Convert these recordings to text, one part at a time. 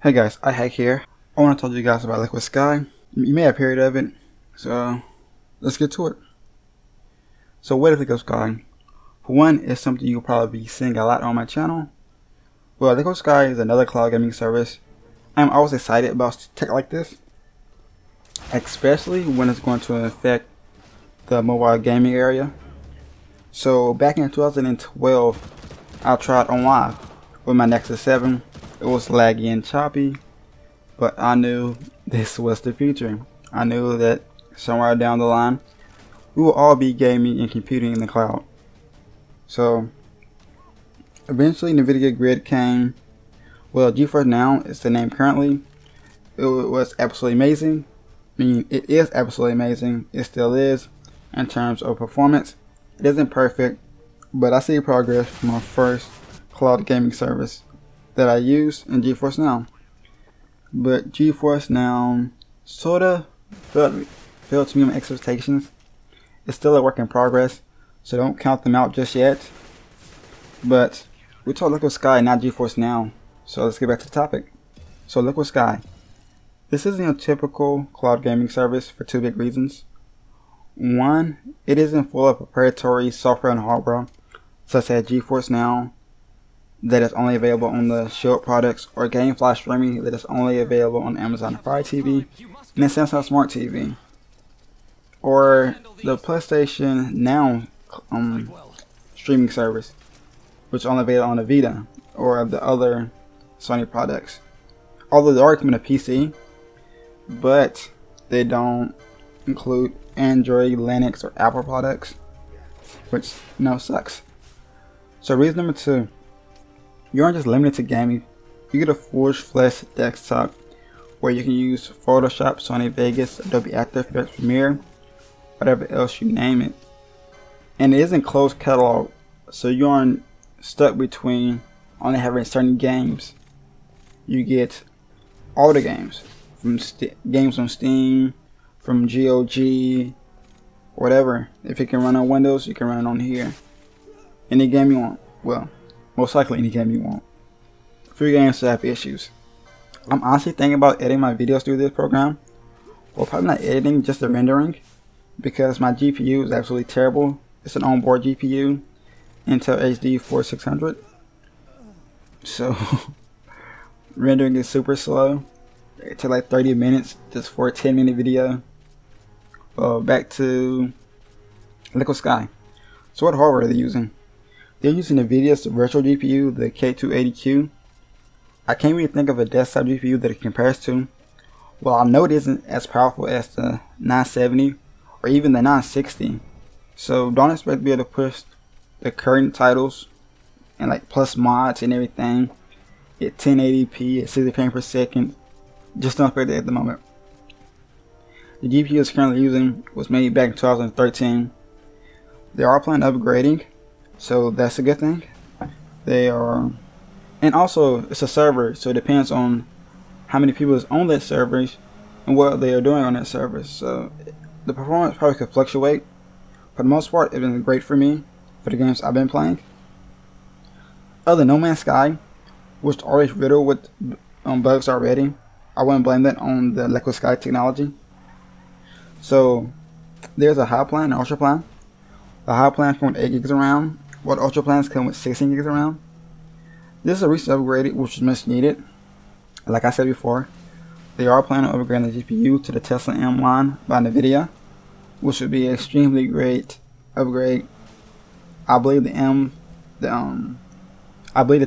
Hey guys, iHack here. I want to talk to you guys about Liquid Sky. You may have heard of it, so let's get to it. So what is Liquid Sky? For one, it's something you'll probably be seeing a lot on my channel. Well, Liquid Sky is another cloud gaming service. I'm always excited about tech like this, especially when it's going to affect the mobile gaming area. So back in 2012, I tried on live with my Nexus 7. It was laggy and choppy, but I knew this was the future. I knew that somewhere down the line, we will all be gaming and computing in the cloud. So, eventually NVIDIA Grid came. Well, GeForce Now is the name currently. It was absolutely amazing. I mean, it is absolutely amazing. It still is in terms of performance. It isn't perfect, but I see progress from our first cloud gaming service that I use in GeForce Now. But GeForce Now sorta failed to meet my expectations. It's still a work in progress, so don't count them out just yet. But we talk Liquid Sky, not GeForce Now, so let's get back to the topic. So Liquid Sky. This isn't your typical cloud gaming service for two big reasons. One, it isn't full of proprietary software and hardware, such as GeForce Now, that is only available on the SHIELD products, or Gamefly streaming that is only available on Amazon Fire TV and the Samsung Smart TV, or the PlayStation Now streaming service, which is only available on the Vita or the other Sony products. Although they are coming to PC, but they don't include Android, Linux, or Apple products, which no sucks. So reason number two. You aren't just limited to gaming, you get a full-fledged desktop where you can use Photoshop, Sony Vegas, Adobe After Effects, Premiere, whatever else you name it. And it isn't closed catalog, so you aren't stuck between only having certain games. You get all the games, from games on Steam, from GOG, whatever. If it can run on Windows, you can run it on here. Any game you want, well. Most likely any game you want. Few games that have issues. I'm honestly thinking about editing my videos through this program. Well, probably not editing, just the rendering, because my GPU is absolutely terrible. It's an onboard GPU, Intel HD 4600. So rendering is super slow. It took like 30 minutes just for a 10-minute video. Back to Liquid Sky. So what hardware are they using? They're using NVIDIA's virtual GPU, the K280Q. I can't really think of a desktop GPU that it compares to. Well, I know it isn't as powerful as the 970 or even the 960. So don't expect to be able to push the current titles and like plus mods and everything at 1080p, at 60 frames per second. Just don't expect it at the moment. The GPU it's currently using was made back in 2013. They are planning on upgrading, so that's a good thing. They are, and also it's a server, so it depends on how many people is on that server and what they are doing on that server. So the performance probably could fluctuate. For the most part, it's been great for me for the games I've been playing. Other than No Man's Sky, which always riddled with bugs already, I wouldn't blame that on the Liquid Sky technology. So there's a high plan and ultra plan. The high plans come with 8 gigs around, while the ultra plans come with 16 gigs around. This is a recent upgrade which is much needed. Like I said before, they are planning on upgrading the GPU to the Tesla M line by NVIDIA, which would be an extremely great upgrade. I believe the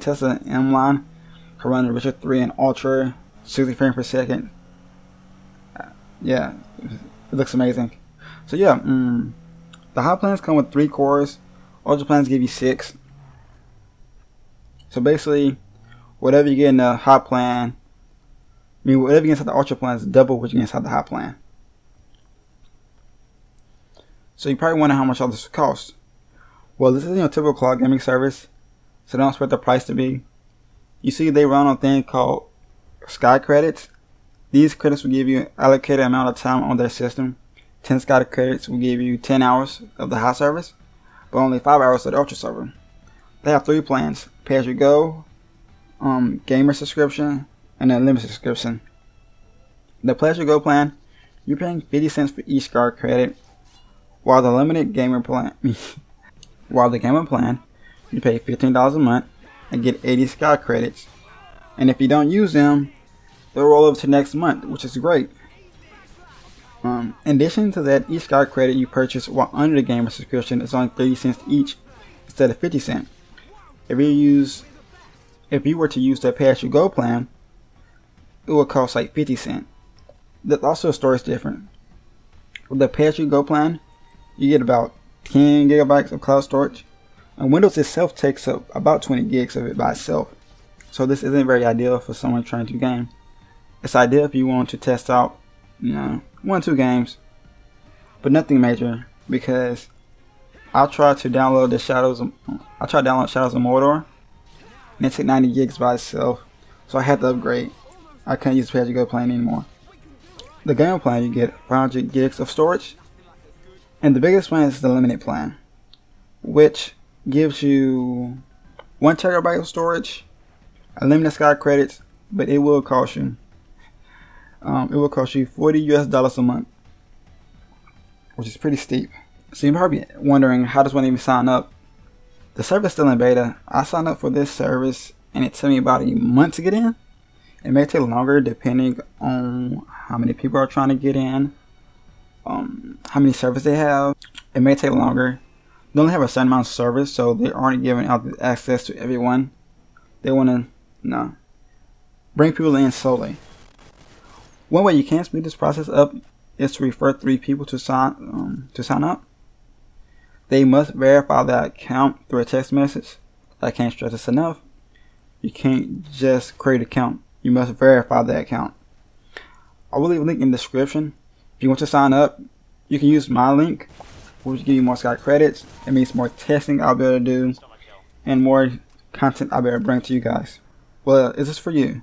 Tesla M line can run the Richard 3 and Ultra 60 frames per second. Yeah, it looks amazing. So yeah, the high plans come with 3 cores, ultra plans give you 6. So basically, whatever you get in the high plan, I mean, whatever you get inside the ultra plan is double what you get inside the high plan. So you probably wonder how much all this would cost. Well, this isn't your typical cloud gaming service, so don't expect the price to be. You see, they run on a thing called Sky Credits. These credits will give you an allocated amount of time on their system. 10 Sky credits will give you 10 hours of the high service, but only 5 hours of the ultra server. They have 3 plans: pay as you go, gamer subscription, and a limited subscription. The Pleasure Go plan, you're paying 50 cents for each card credit, while the limited gamer plan you pay $15 a month and get 80 Sky credits. And if you don't use them, they'll roll over to next month, which is great. In addition to that, each Sky credit you purchase while under the gamer subscription is only 30 cents each instead of 50 cents. If you were to use the Pay As You Go plan, it would cost like 50 cents. That's also a storage difference. With the Pay As You Go plan, you get about 10 gigabytes of cloud storage, and Windows itself takes up about 20 gigs of it by itself. So this isn't very ideal for someone trying to game. It's ideal if you want to test out, you know, 1 or 2 games, but nothing major, because I tried to download Shadows of Mordor, and it took 90 gigs by itself, so I had to upgrade. I can't use Pay As You Go plan anymore. The game plan, you get 500 gigs of storage, and the biggest one is the limited plan, which gives you 1 terabyte of storage, unlimited Sky credits, but it will cost you $40 US a month, which is pretty steep. So you're probably wondering, how does one even sign up? The service is still in beta. I signed up for this service and it took me about a month to get in. It may take longer depending on how many people are trying to get in, how many servers they have. It may take longer. They only have a certain amount of servers, so they aren't giving out the access to everyone. They want to bring people in slowly. One way you can speed this process up is to refer 3 people to sign up. They must verify their account through a text message. I can't stress this enough. You can't just create an account. You must verify that account. I will leave a link in the description. If you want to sign up, you can use my link, which will give you more Sky credits. It means more testing I'll be able to do and more content I'll be able to bring to you guys. Well, is this for you?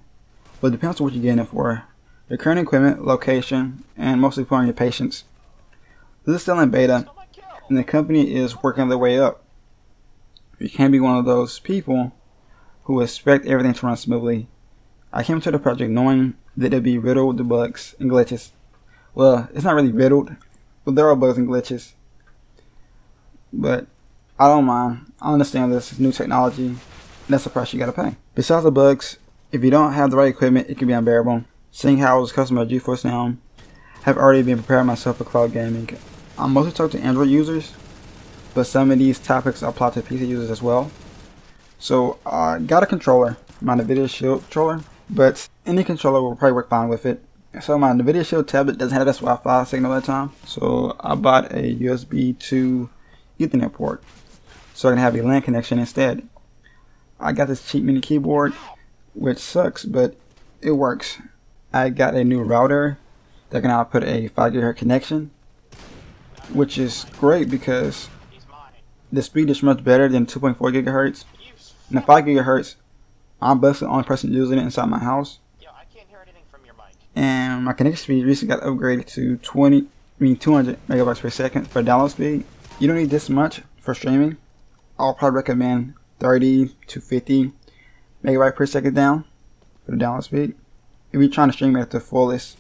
Well, it depends on what you're getting it for, your current equipment, location, and mostly for your patience. This is still in beta, and the company is working their way up. You can't be one of those people who expect everything to run smoothly. I came to the project knowing that it'd be riddled with the bugs and glitches. Well, it's not really riddled, but there are bugs and glitches. But I don't mind. I understand this is new technology, and that's the price you gotta pay. Besides the bugs, if you don't have the right equipment, it can be unbearable. Seeing how I was a customer at GeForce Now, I've already been preparing myself for cloud gaming. I mostly talk to Android users, but some of these topics apply to PC users as well. So I got a controller, my NVIDIA SHIELD controller, but any controller will probably work fine with it. So my NVIDIA SHIELD tablet doesn't have this Wi-Fi signal at the time, so I bought a USB 2 Ethernet port so I can have a LAN connection instead. I got this cheap mini keyboard, which sucks, but it works. I got a new router that can output a 5 GHz connection, which is great because the speed is much better than 2.4 GHz. And the 5 GHz, I'm basically the only person using it inside my house. Yo, I can't hear anything from your mic. And my connection speed recently got upgraded to 200 megabytes per second for download speed. You don't need this much for streaming. I'll probably recommend 30 to 50 megabytes per second down for the download speed. If you're trying to stream at the fullest,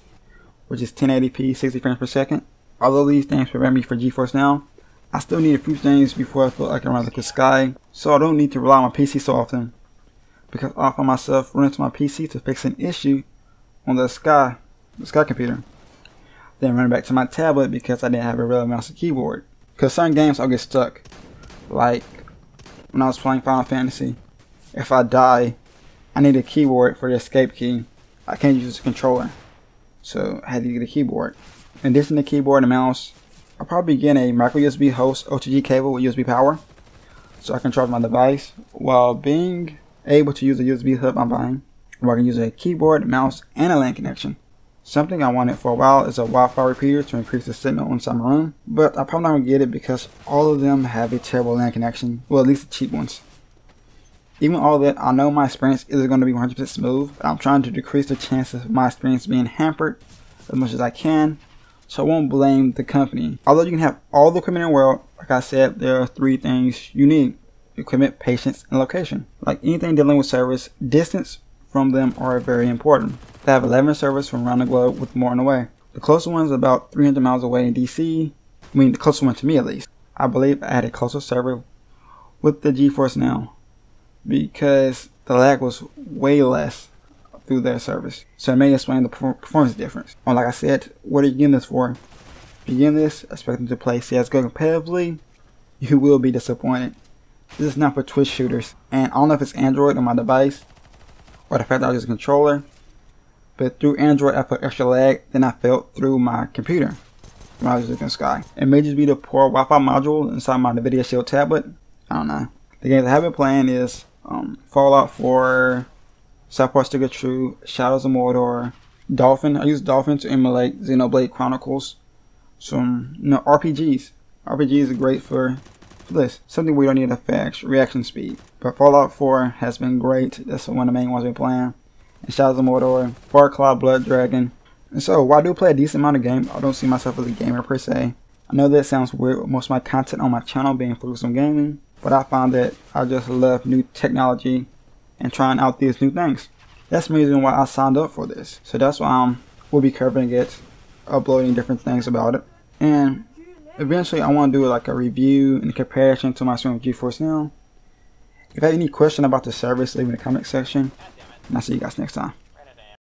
which is 1080p, 60 frames per second. Although these things prevent me for GeForce Now, I still need a few things before I feel like I can run Liquid Sky, so I don't need to rely on my PC so often, because I find myself running to my PC to fix an issue on the Sky computer, then running back to my tablet because I didn't have a real mouse and keyboard. Because certain games I'll get stuck, like when I was playing Final Fantasy, if I die, I need a keyboard for the escape key. I can't use the controller, so I had to get a keyboard. In addition to keyboard and mouse, I'll probably get a micro USB host OTG cable with USB power, so I can charge my device while being able to use the USB hub I'm buying, where I can use a keyboard, mouse, and a LAN connection. Something I wanted for a while is a Wi-Fi repeater to increase the signal inside my room, but I probably not gonna get it because all of them have a terrible LAN connection, well, at least the cheap ones. Even all that, I know my experience isn't going to be 100% smooth, but I'm trying to decrease the chances of my experience being hampered as much as I can, so I won't blame the company. Although you can have all the equipment in the world, like I said, there are 3 things you need: equipment, patience, and location. Like anything dealing with service, distance from them are very important. They have 11 servers from around the globe with more on the way. The closest one is about 300 miles away in DC, I mean the closest one to me at least. I believe I had a closer server with the GeForce Now because the lag was way less through their service. So it may explain the performance difference. And like I said, what are you getting this for? If you get this, expecting to play CSGO competitively, you will be disappointed. This is not for Twitch shooters. And I don't know if it's Android on my device or the fact that I use a controller, but through Android I felt extra lag than I felt through my computer when I was using Sky. It may just be the poor Wi-Fi module inside my NVIDIA SHIELD tablet. I don't know. The games I have been playing is Fallout 4, South Park Stick of Truth, Shadows of Mordor, Dolphin. I use Dolphin to emulate Xenoblade Chronicles. Some RPGs. RPGs are great for this. Something we don't need effects, reaction speed. But Fallout 4 has been great. That's one of the main ones we're playing. And Shadows of Mordor, Fireclaw Blood Dragon. And so while I do play a decent amount of games, I don't see myself as a gamer per se. I know that sounds weird with most of my content on my channel being focused on gaming, but I found that I just love new technology and trying out these new things. That's the reason why I signed up for this. So that's why we'll be covering it, uploading different things about it. And eventually I want to do like a review and a comparison to my stream with GeForce Now. If you have any question about the service, leave it in the comment section. And I'll see you guys next time.